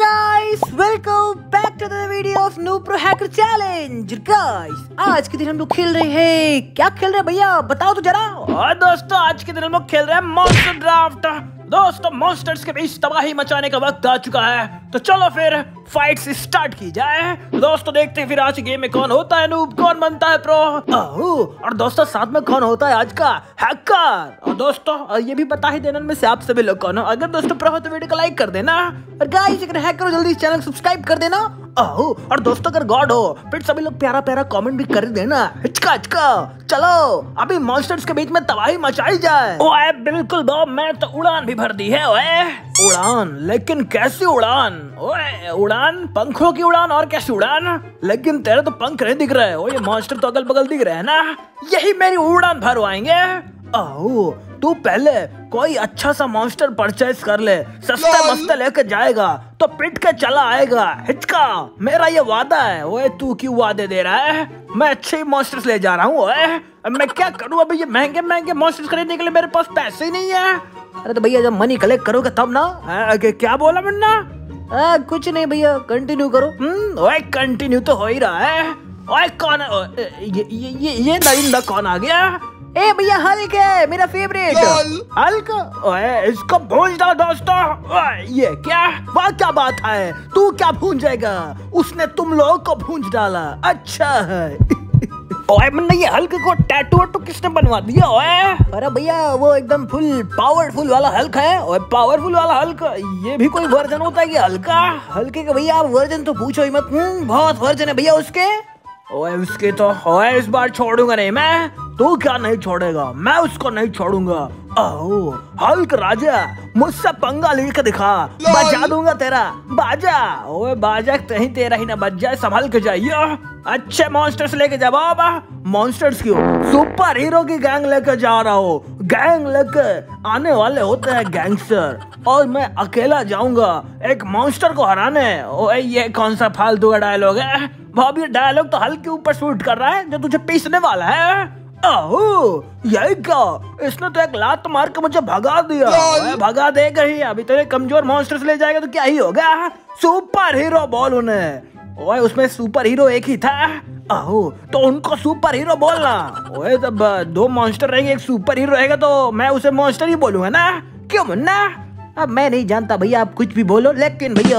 guys, welcome back to the video of Noob Pro Hacker Challenge. Guys, आज के दिन हम लोग खेल रहे हैं, क्या खेल रहे हैं भैया बताओ तो जरा। और दोस्तों आज के दिन हम लोग खेल रहे हैं मॉन्स्टर ड्राफ्ट। दोस्तों मॉन्स्टर्स के बीच तबाही मचाने का वक्त आ चुका है, तो चलो फिर फाइट स्टार्ट की जाए। दोस्तों देखते हैं फिर आज गेम में कौन होता है नूब, कौन बनता है प्रो, और दोस्तों साथ में कौन होता है आज का हैकर। और दोस्तों ये भी बता ही देना से आप सभी लोग कौन हो। अगर दोस्तों प्रो हो तो वीडियो को लाइक कर देना, और गाइस अगर हैकर हो जल्दी चैनल सब्सक्राइब कर देना। और दोस्तों अगर गॉड हो फिर सभी लोग प्यारा प्यारा कमेंट भी कर देना हिचका हिचका। चलो अभी मॉन्स्टर्स के बीच में तबाही मचाई जाए। ओए बिल्कुल दो, मैं तो उड़ान भी भर दी है। ओए उड़ान, लेकिन कैसी उड़ान। ओए उड़ान, पंखों की उड़ान और कैसी उड़ान। लेकिन तेरे तो पंख नहीं दिख रहे। ओ ये मॉन्स्टर तो अगल बगल दिख रहे है ना, यही मेरी उड़ान भरवाएंगे। ओ तू पहले कोई अच्छा सा मॉन्स्टर परचेज कर ले, सस्ता मस्ता लेके जाएगा तो पिट के चला आएगा हिचका, मेरा ये वादा है। ओए तू क्यों वादे दे रहा है, मैं अच्छे मॉन्स्टर्स ले जा रहा हूँ। ओए मैं क्या करूँ अभी, ये महंगे महंगे मॉन्स्टर्स खरीदने के लिए मेरे पास पैसे ही नहीं है। अरे तो भैया जब मनी कलेक्ट करोगे तब ना। क्या बोला मुन्ना? कुछ नहीं भैया, कंटिन्यू करो। ओए कंटिन्यू तो हो ही रहा है। ओए कौन ये दरिंदा कौन आ गया? ए भैया हल्क है, मेरा फेवरेट हल्क। ओए इसको भूंज दो दोस्तों। ये क्या, वाह क्या बात है, तू क्या भूंजेगा, उसने तुम लोगों को भूंज डाला, अच्छा है। ओए मैंने ये हल्क को टैटू किसने बनवा दिया? ओए अरे भैया वो एकदम फुल पावरफुल वाला हल्क है। ओए पावरफुल वाला हल्क, ये भी कोई वर्जन होता है ये हल्के का? भैया आप वर्जन तो पूछो ही मत, बहुत वर्जन है भैया उसके। ओए उसके तो ओए इस बार छोड़ूंगा नहीं मैं। तू क्या नहीं छोड़ेगा, मैं उसको नहीं छोड़ूंगा। आओ हल्क राजा, मुझसे पंगा लेकर दिखा, बजा दूंगा तेरा बाजा। ओए बाजा कहीं तेरा ही ना बज जाए, संभल के जाइए। अच्छे मॉन्स्टर्स लेके जा बाबा। मॉन्स्टर्स क्यों, सुपर हीरो की गैंग लेके जा रहा हो। गैंग लेके आने वाले होते हैं गैंगस्टर, और मैं अकेला जाऊंगा एक मॉन्स्टर को हराने। ओए ये कौन सा फालतू का डायलॉग है भाभी, ये डायलॉग तो हल्क के ऊपर शूट कर रहा है जो तुझे पीसने वाला है। यही क्या, इसने तो एक लात मार के मुझे भगा दिया। भगा देगा ही, अभी तेरे कमजोर मॉन्स्टर्स ले जाएगा तो क्या ही होगा। सुपर हीरो बोल उन्हें। ओए उसमें सुपर हीरो एक ही था। आओ तो उनको सुपर हीरो बोलना। ओए तब दो मॉन्स्टर रहेंगे, एक सुपर हीरो रहेगा तो मैं उसे मॉन्स्टर ही बोलूंगा ना, क्यों मुन्ना? अब मैं नहीं जानता भैया, आप कुछ भी बोलो, लेकिन भैया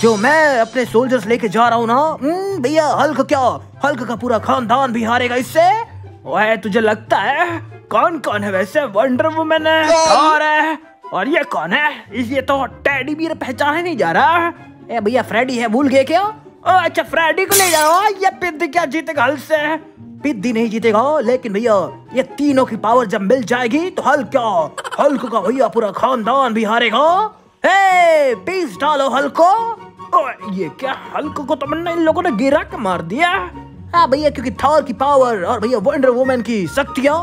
जो मैं अपने सोल्जर्स लेके जा रहा हूँ ना भैया, हल्क क्या हल्क का पूरा खानदान भी हारेगा इससे। ओए तुझे लगता है कौन कौन है वैसे? वंडर वुमन है, थॉर है, और ये कौन है, ये तो टेडी बियर पहचाने नहीं जा रहा। ए भैया फ्रेडी है, भूल गए क्या? ओ अच्छा फ्रेडी को ले जाओ। ये पिद्दी क्या जीतेगा हल्क से? पिद्दी नहीं जीतेगा, लेकिन भैया ये तीनों की पावर जब मिल जाएगी तो हल्क क्या हल्क का भैया पूरा खानदान भी हारेगा। हे पीस डालो हल्क को। ये क्या हल्क को तो इन लोगों ने गिरा के मार दिया। हाँ भैया, क्योंकि थॉर की पावर और भैया वंडर वुमन की शक्तियाँ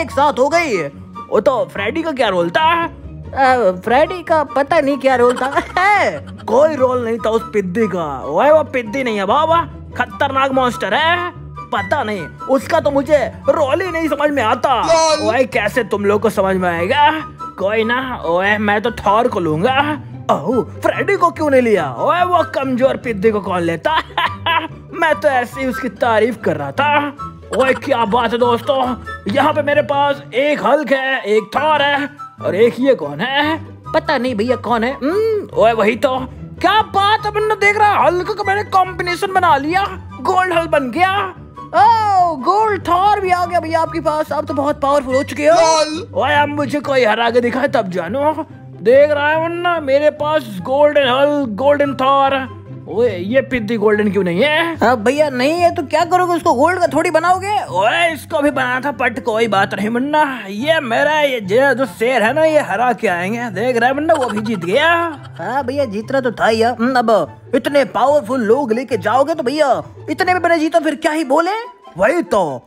एक साथ हो गई। वो तो फ्रेडी का क्या रोल था? फ्रेडी का पता नहीं क्या रोल था। कोई रोल नहीं था उस पिद्दी का। ओए वो पिद्दी नहीं है बाबा, खतरनाक मॉन्स्टर है। पता नहीं उसका तो मुझे रोल ही नहीं समझ में आता। ओए कैसे तुम लोग को समझ में आएगा? कोई ना, ओए मैं तो थॉर को लूंगा। ओह फ्रेडी को क्यों नहीं लिया? ओए वो कमजोर पिद्दी को कौन लेता? मैं तो ऐसे ही उसकी तारीफ कर रहा था। ओए क्या बात है दोस्तों, यहाँ पे मेरे पास एक हल्क है, एक थॉर है, और एक ये कौन है पता नहीं भैया कौन है। ओए वही तो, क्या बात है मैंने देख रहा है हल्क का मैंने कॉम्बिनेशन बना लिया, गोल्ड हल्क बन गया। ओ गोल्ड थॉर भी आ गया भैया आपके पास, आप तो बहुत पावरफुल हो चुके हो। ओए अब मुझे कोई हरा के दिखाए तब जानो। देख रहा है वरना मेरे पास गोल्डन हल्क, गोल्डन थॉर। ओए ये पिद्दी गोल्डन क्यों नहीं है? अब भैया नहीं है तो क्या करोगे, उसको गोल्ड का थोड़ी बनाओगे? ओए इसको भी बनाना था, पट कोई बात नहीं मुन्ना, ये मेरा ये जो शेर है ना ये हरा के आएंगे। देख रहा है मुन्ना वो भी जीत गया। हाँ भैया जीतना तो था ही। अब इतने पावरफुल लोग लेके जाओगे तो भैया इतने में मैंने जीता, फिर क्या ही बोले। वही तो,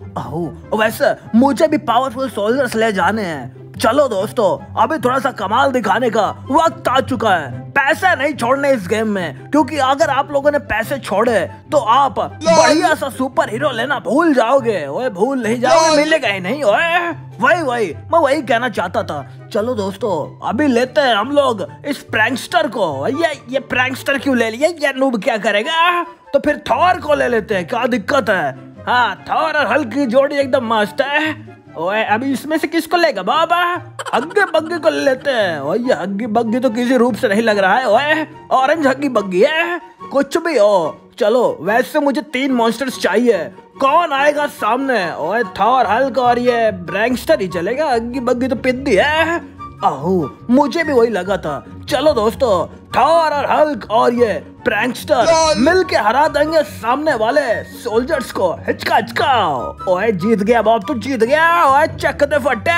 वैसे मुझे भी पावरफुल सोल्जर्स ले जाने हैं, चलो दोस्तों, अभी थोड़ा सा कमाल दिखाने का वक्त आ चुका है। पैसे नहीं छोड़ने इस गेम में, क्योंकि अगर आप लोगों ने पैसे छोड़े तो आप बढ़िया सा सुपर हीरो लेना भूल जाओगे। ओए भूल नहीं जाओगे, मिलेगा ही नहीं। ओए वही मैं वही कहना चाहता था। चलो दोस्तों, अभी लेते हैं हम लोग इस प्रैंकस्टर को। ये प्रैंकस्टर क्यों ले लिया? ये नूब क्या करेगा? तो फिर थॉर को ले लेते हैं, क्या दिक्कत है। हाँ, थॉर और हल्क की जोड़ी एकदम मस्त है। ओए अभी इसमें से किसको लेगा बाबा? हग्गी बग्गी को ले लेते हैं। ओए ये हग्गी बग्गी तो किसी रूप से नहीं लग रहा है। ओए ऑरेंज हग्गी बग्गी है, कुछ भी हो। चलो, वैसे मुझे 3 मॉन्स्टर्स चाहिए। कौन आएगा सामने? ओए थॉर, हल्क और ये प्रैंकस्टर ही चलेगा। हग्गी बग्गी तो पिद्दी है। आहो, मुझे भी वही लगा था। चलो दोस्तों, थॉर और हल्क और ये प्रैंकस्टर मिलके हरा देंगे सामने वाले सोल्जर्स को। हिचका हिचका। ओए जीत गया बाप, तू जीत गया। ओए चक दे फटे।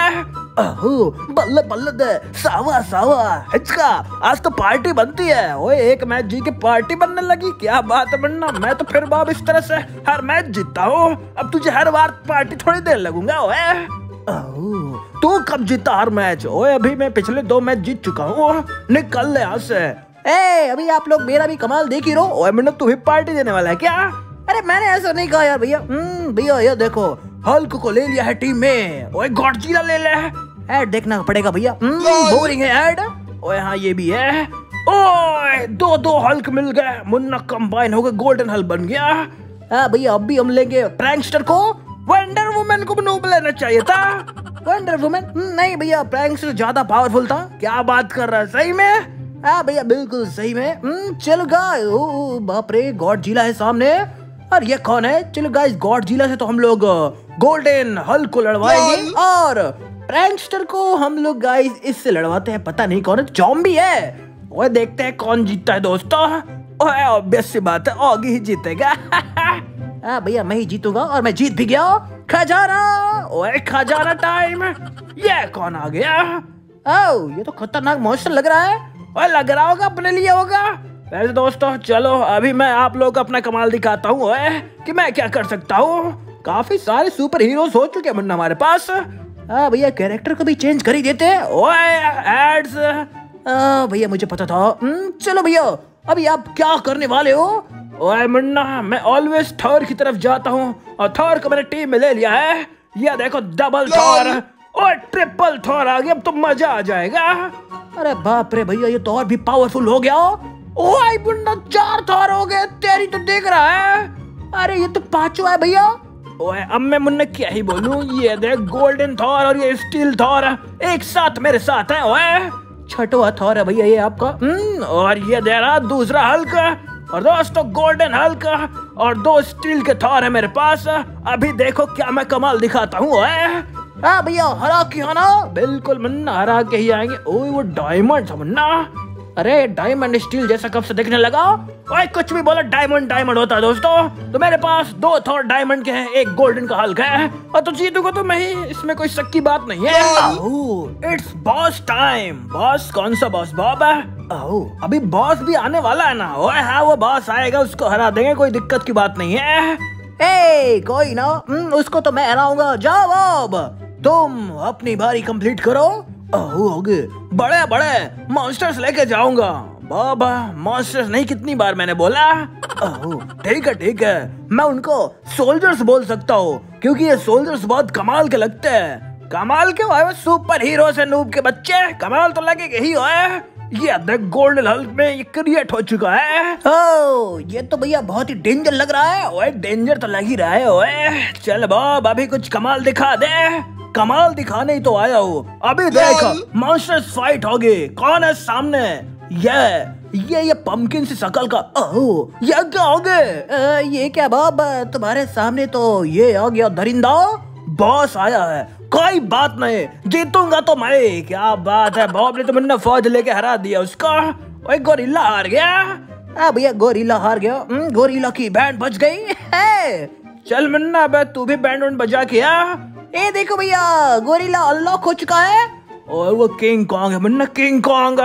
आहो, बल्ले बल्ले दे, सावा सावा, हिचका। आज तो पार्टी बनती है। ओए एक मैच जी की पार्टी बनने लगी, क्या बात है बनना। मैं तो फिर बाप इस तरह से हर मैच जीतता हूँ। अब तुझे हर बार पार्टी थोड़ी देर लगूंगा। ओए तू कब जीता हर मैच? ओए अभी मैं पिछले 2 मैच जीत चुका हूँ, निकल ले यहाँ से। ए अभी आप लोग मेरा भी कमाल देख ही रहो। ओए मिन्नू, तू भी पार्टी देने वाला है क्या? अरे मैंने ऐसा नहीं कहा यार भैया। भैया ये देखो, हल्क को ले लिया है टीम में। ओए गॉडजिला ले ले। ऐड देखना पड़ेगा भैया, बोरिंग है ऐड। ओए हाँ ये भी है। ओए 2-2 हल्क मिल गए। मुन्ना कंबाइन हो गए, गोल्डन हल्क बन गया। हाँ भैया, अब भी हम लेंगे प्रैंकस्टर को। वंडर वुमन को नूब लेना चाहिए था। वंडर वुमन नहीं भैया, प्रैंकस्टर ज्यादा पावरफुल था। क्या बात कर रहा है, सही में? हाँ भैया बिल्कुल सही में। चलो गाइस, ओ बाप रे, गॉडजिला है सामने। और ये कौन है? चलो गाइस, गॉडजिला से तो हम लोग गोल्डन हल्क को लड़वाएंगे और प्रैंकस्टर को हम लोग गाइस इससे लड़वाते हैं। पता नहीं कौन है, ज़ॉम्बी है। वो देखते हैं कौन जीतता है दोस्तों। ओए ऑब्वियस सी बात है, ऑगी ही जीतेगा। हाँ भैया, मैं ही जीतूंगा और मैं जीत भी गया। खजाना। ओए खजाना टाइम। ये कौन आ गया? ओ ये तो खतरनाक मॉन्स्टर लग रहा है। ओए लग रहा होगा अपने लिए होगा। वैसे दोस्तों चलो, अभी मैं आप लोग को अपना कमाल दिखाता हूँ। ओए कि मैं क्या कर सकता हूँ। काफी सारे सुपर हीरोज हो चुके हैं मुन्ना हमारे पास। हाँ भैया, कैरेक्टर को भी चेंज कर ही देते हैं। ओए एड्स। भैया मुझे पता था। चलो भैया, अभी आप क्या करने वाले हो? ओए मुन्ना, मैं ऑलवेज थॉर की तरफ जाता हूँ और थॉर को मैंने टीम में ले लिया है। ये देखो डबल थॉर और ट्रिपल थॉर आ गया। अब तो मजा आ जाएगा। अरे बाप रे भैया, ये तो और भी पावरफुल हो गया। ओए मुन्ना, 4 थॉर हो गए। तेरी तो देख रहा है। अरे ये तो 5वां है भैया। ओए अब मैं मुन्ना क्या ही बोलूं। ये देख, गोल्डन थॉर और ये स्टील थॉर एक साथ मेरे साथ है। ओए 6वां थॉर है भैया ये आपका। और ये दे रहा 2रा हल्क। और दोस्तों गोल्डन हल्क और 2 स्टील के थॉर है मेरे पास। अभी देखो क्या मैं कमाल दिखाता हूँ। हाँ भैया, हरा के आना। बिल्कुल मुन्ना, हरा के ही आएंगे। ओए वो डायमंड था मुन्ना। अरे डायमंड स्टील जैसा कब से दिखने लगा। ओए कुछ भी बोला, डायमंड डायमंड होता है दोस्तों। तो मेरे पास 2 थॉर डायमंड के हैं, एक गोल्डन का हल्क है। और तो जीतूंगा तो मैं ही, इसमें कोई शक की बात नहीं है। It's boss time. बॉस? कौन सा बॉस बाबा? अभी बॉस भी आने वाला है ना। ओए हाँ, वो बॉस आएगा, उसको हरा देंगे, कोई दिक्कत की बात नहीं है। ए कोई ना, उसको तो मैं हराऊंगा। जाओ अब तुम अपनी बारी कंप्लीट करो। ओगे बड़े बड़े मॉन्स्टर्स लेके जाऊंगा बाबा। मॉन्स्टर्स नहीं, कितनी बार मैंने बोला। ठीक है ठीक है, मैं उनको सोल्जर्स बोल सकता हूँ, क्योंकि ये सोल्जर्स बहुत कमाल के लगते हैं। कमाल के भाई, सुपर हीरो से नूब के बच्चे कमाल तो लगेगा ही। ओए ये देख, गोल्डन हल्क में ये क्रिएट हो चुका है। ओ ये तो भैया बहुत ही डेंजर लग रहा है। ओए डेंजर तो लग ही रहा है। ओए चल बाब, अभी कुछ कमाल दिखा दे। कमाल दिखाने ही तो आया हूँ। अभी देख, मॉन्स्टर्स फाइट होगी। कौन है सामने? ये पंपकिन सी शकल का। ओह ये क्या हो गए? ये क्या बाब, तुम्हारे सामने तो ये आ गया दरिंदा। बॉस आया है, कोई बात नहीं, जीतूंगा तो मैं। क्या बात है बॉब, ने तुमने फौज लेके हरा दिया उसका। ओए गोरिल्ला हार गया। हाँ भैया, गोरिल्ला हार गया। गोरिल्ला की बैंड बज गई है। चल मुन्ना, अब तू भी बैंड उन बजा के आ। ए देखो भैया, गोरिल्ला अनलॉक हो चुका है। और वो किंग कॉन्ग है मुन्ना, किंग कॉन्ग।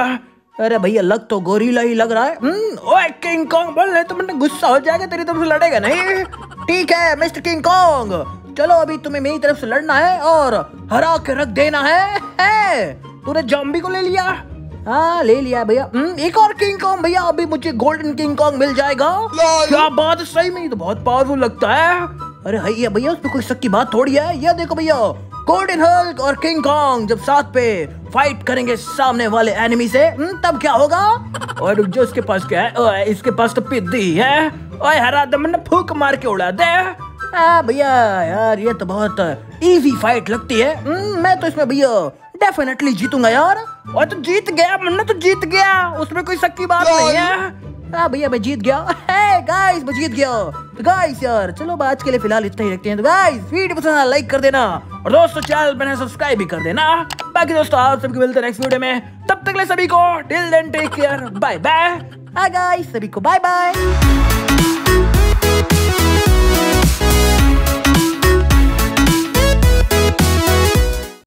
अरे भैया, लग तो गोरिल्ला ही लग रहा है। ओए किंग कॉन्ग बोल रहे, तुमने गुस्सा हो जाएगा, तेरी तरफ से लड़ेगा नहीं। ठीक है मिस्टर किंग कॉन्ग, चलो अभी तुम्हें मेरी तरफ से लड़ना है और हरा के रख देना है। तूने जॉम्बी को ले लिया? हाँ ले लिया भैया। एक और किंग कॉन्ग भैया, अभी मुझे गोल्डन किंग कॉन्ग मिल जाएगा। क्या बात है, सही में तो बहुत पावरफुल लगता है। अरे है भैया, उसमें कोई शक की बात थोड़ी है। यह देखो भैया, गोल्डन हल्क और किंग कॉन्ग जब साथ पे फाइट करेंगे सामने वाले एनिमी से तब क्या होगा। और जो इसके पास क्या है, ओ, इसके पास तो पिद्दी है। ओए हरा दमन फूंक मार के उड़ा दे। भैया यार ये तो बहुत इजी फाइट लगती है। मैं तो इसमें भैया डेफिनेटली जीतूंगा यार। और तो जीत गया मन्ना, तो जीत गया, उसमें कोई शक की बात नहीं है। भैया मैं जीत गया। हे गाइस मैं जीत गया। तो गाइस यार चलो आज के लिए फिलहाल इतना ही रखते हैं। तो गाइस वीडियो पसंद आया लाइक कर देना और दोस्तों चैनल बने सब्सक्राइब भी कर देना। बाकी दोस्तों आप सबको मिलते हैं नेक्स्ट वीडियो में, तब तक के लिए सभी को till then take care, bye bye. Guys सभी को बाय बाय।